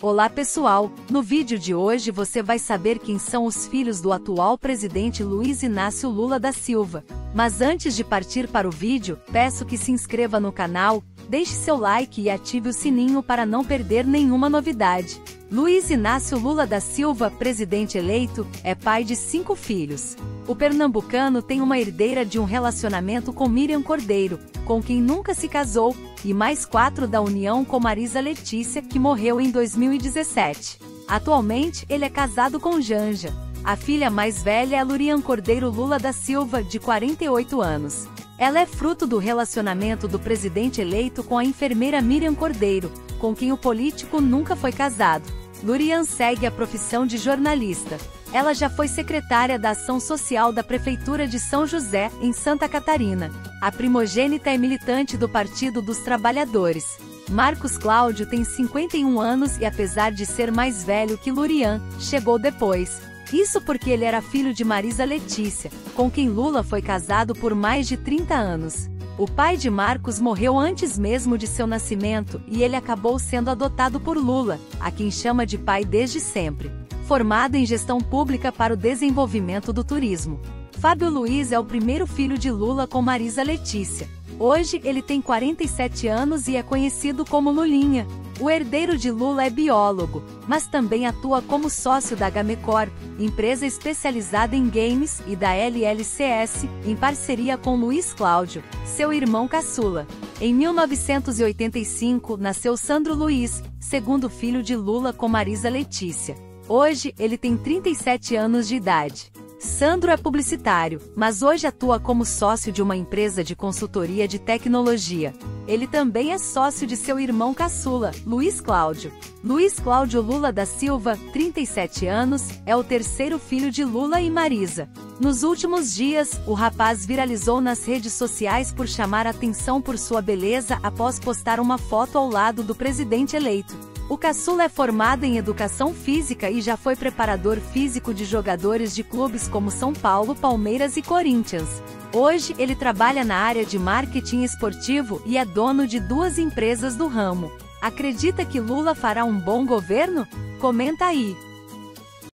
Olá pessoal, no vídeo de hoje você vai saber quem são os filhos do atual presidente Luiz Inácio Lula da Silva. Mas antes de partir para o vídeo, peço que se inscreva no canal, deixe seu like e ative o sininho para não perder nenhuma novidade. Luiz Inácio Lula da Silva, presidente eleito, é pai de 5 filhos. O pernambucano tem uma herdeira de um relacionamento com Miriam Cordeiro, com quem nunca se casou, e mais 4 da união com Marisa Letícia, que morreu em 2017. Atualmente, ele é casado com Janja. A filha mais velha é Lurian Cordeiro Lula da Silva, de 48 anos. Ela é fruto do relacionamento do presidente eleito com a enfermeira Miriam Cordeiro, com quem o político nunca foi casado. Lurian segue a profissão de jornalista. Ela já foi secretária da Ação Social da Prefeitura de São José, em Santa Catarina. A primogênita é militante do Partido dos Trabalhadores. Marcos Cláudio tem 51 anos e, apesar de ser mais velho que Lurian, chegou depois. Isso porque ele era filho de Marisa Letícia, com quem Lula foi casado por mais de 30 anos. O pai de Marcos morreu antes mesmo de seu nascimento e ele acabou sendo adotado por Lula, a quem chama de pai desde sempre. Formado em gestão pública para o desenvolvimento do turismo. Fábio Luiz é o primeiro filho de Lula com Marisa Letícia. Hoje ele tem 47 anos e é conhecido como Lulinha. O herdeiro de Lula é biólogo, mas também atua como sócio da Gamecorp, empresa especializada em games, e da LLCS, em parceria com Luiz Cláudio, seu irmão caçula. Em 1985, nasceu Sandro Luiz, segundo filho de Lula com Marisa Letícia. Hoje, ele tem 37 anos de idade. Sandro é publicitário, mas hoje atua como sócio de uma empresa de consultoria de tecnologia. Ele também é sócio de seu irmão caçula, Luiz Cláudio. Luiz Cláudio Lula da Silva, 37 anos, é o terceiro filho de Lula e Marisa. Nos últimos dias, o rapaz viralizou nas redes sociais por chamar atenção por sua beleza após postar uma foto ao lado do presidente eleito. O caçula é formado em educação física e já foi preparador físico de jogadores de clubes como São Paulo, Palmeiras e Corinthians. Hoje, ele trabalha na área de marketing esportivo e é dono de 2 empresas do ramo. Acredita que Lula fará um bom governo? Comenta aí!